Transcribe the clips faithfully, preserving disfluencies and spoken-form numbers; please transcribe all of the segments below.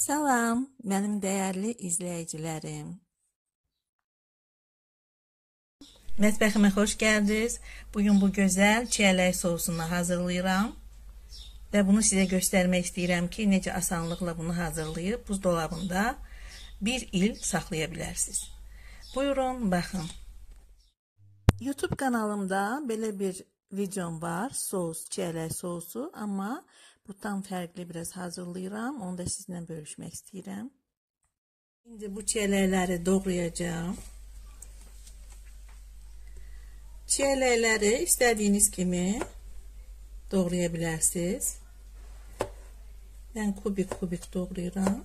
Salam, mənim dəyərli izləyicilərim. Mətbəximə xoş gəldiniz. Bugün bu gözəl çiyələk sosunu hazırlayıram. Və bunu sizə göstərmək istəyirəm ki, necə asanlıqla bunu hazırlayıb buzdolabında bir il saxlaya bilərsiniz. Buyurun, baxın. YouTube kanalımda belə bir videom var. Sos, çiyələk sosu, amma bu tam fərqli biraz hazırlayıram. Onu da sizinlə bölüşmək istəyirəm. İndi bu çiyələkləri doğrayacağım. Çiyələkləri istədiyiniz kimi doğraya bilərsiniz. Mən kubik-kubik doğrayıram.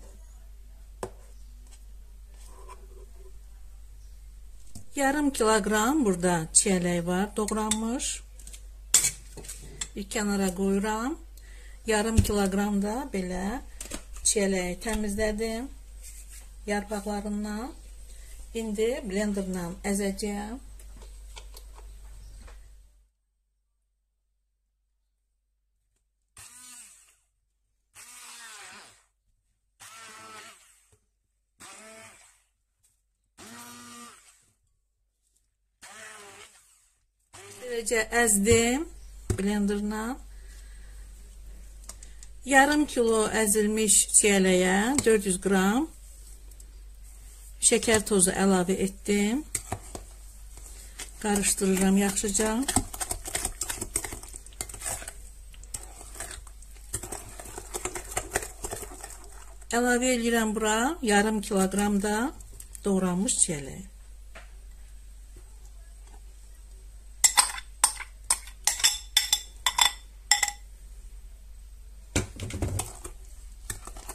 Yarım kilogram burada çiyələk var, doğranmış. Bir kənara qoyuram. Yarım kilogram da belə çiyələyi təmizlədim yarpaqlarından. İndi blenderla əzəcəyəm. Beləcə əzdim blenderla. Yarım kilo əzilmiş çiyələyə dörd yüz qram şəkər tozu əlavə etdim. Qarışdırıram yaxşıca. Əlavə edirəm bura yarım kilogram da doğranmış çiyələyə.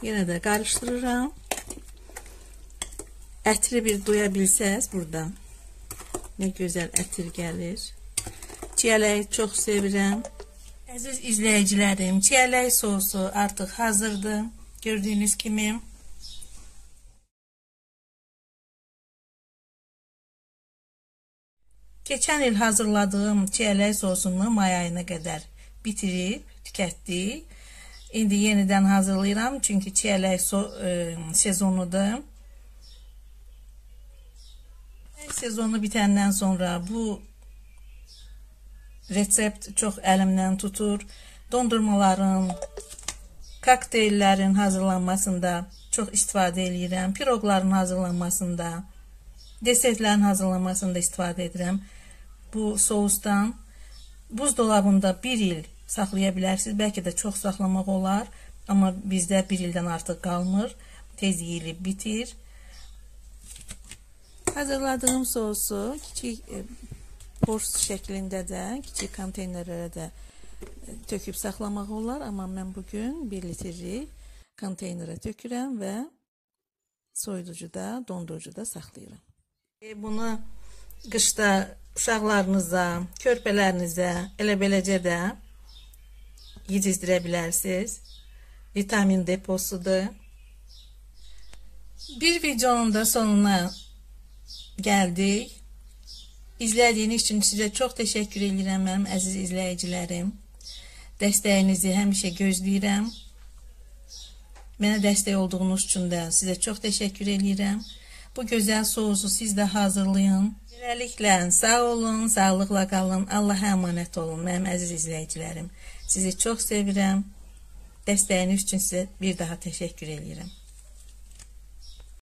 Yenə də qarışdırıram. Ətri bir duya bilsəz buradan. Nə gözəl ətir gəlir. Çiyələyi çox sevirəm. Əziz izləyicilərim, çiyələk sosu artıq hazırdır. Gördüyünüz kimi. Keçən il hazırladığım çiyələk sosunu may ayına qədər bitirib, tükətdik. İndi yenidən hazırlayıram, çünki çiyələk sezonudur. Sezonu bitəndən sonra bu resept çox əlimdən tutur. Dondurmaların, kokteyllərin hazırlanmasında çox istifadə edirəm. Piroqların hazırlanmasında, desertlərin hazırlanmasında istifadə edirəm. Bu sousdan buzdolabında bir il saxlaya bilərsiniz. Bəlkə də çox saxlamaq olar. Amma bizdə bir ildən artıq qalmır. Tez yeyilib bitir. Hazırladığım sosu kiçik borş şəklində də, kiçik konteynerlərə də töküb saxlamaq olar. Amma mən bugün bir litri konteynerə tökürəm və soyuducuda, dondurucuda saxlayıram. Bunu qışda uşaqlarınıza, körpələrinizə, elə beləcə də yedizdirə bilərsiniz. Vitamin deposudur. Bir videonun da sonuna gəldik. İzlədiyiniz üçün sizə çox təşəkkür edirəm mənim əziz izləyicilərim. Dəstəyinizi həmişə gözləyirəm. Mənə dəstək olduğunuz üçün də sizə çox təşəkkür edirəm. Bu gözəl sosu siz də hazırlayın. Beləliklə sağ olun, sağlıqla qalın. Allaha əmanət olun mənim əziz izləyicilərim. Sizi çox sevirəm. Dəstəyiniz üçün sizə bir daha təşəkkür edirəm.